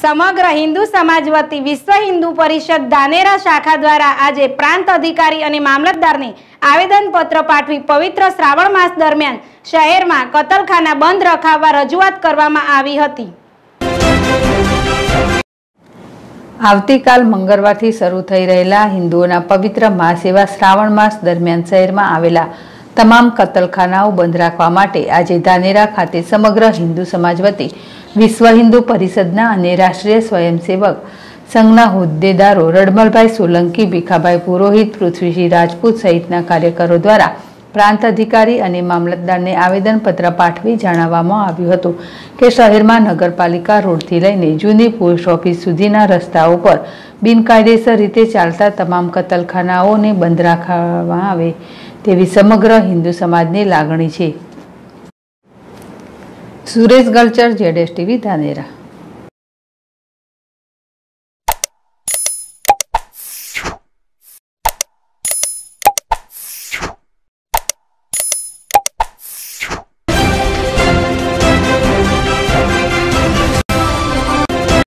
समग्र हिंदू समाज वती विश्व हिंदू परिषद धानेरा शाखा द्वारा आज प्रांत अधिकारी और मामलतदार ने आवेदन पत्र पाठी पवित्र श्रावण मास दरमियान शहर में कतलखाना बंद रखा रजूआत करवामां आवी हती। आवतीकाल मंगळवारथी शरू थई रहेला हिंदुओना पवित्र मास एवा श्रावण मास दरमियान शहरमां आवेला तमाम कतलखानाओ बंद राखवा माटे आजे धानेरा खाते समग्र हिंदू समाज वती विश्व हिंदू परिषदना अने राष्ट्रीय स्वयंसेवक संघना होद्देदारो रणमलभाई सोलंकी, भिखाभाई पुरोहित, पृथ्वीजी राजपूत सहितना कार्यकरो द्वारा प्रांत अधिकारी अने मामलतदारने आवेदनपत्र पाठवी जणाववामां आव्युं हतुं के शहेरमां नगरपालिका रोडथी लईने जूनी पोस्ट ऑफिस सुधीना रस्ताओ पर बिनकायदेसर रीते चालता तमाम कतलखानाओने बंद राखवामां आवे तेवी समग्र हिंदू समाजनी लागणी छे। Suresh Galchar, Z S TV, Dhanera.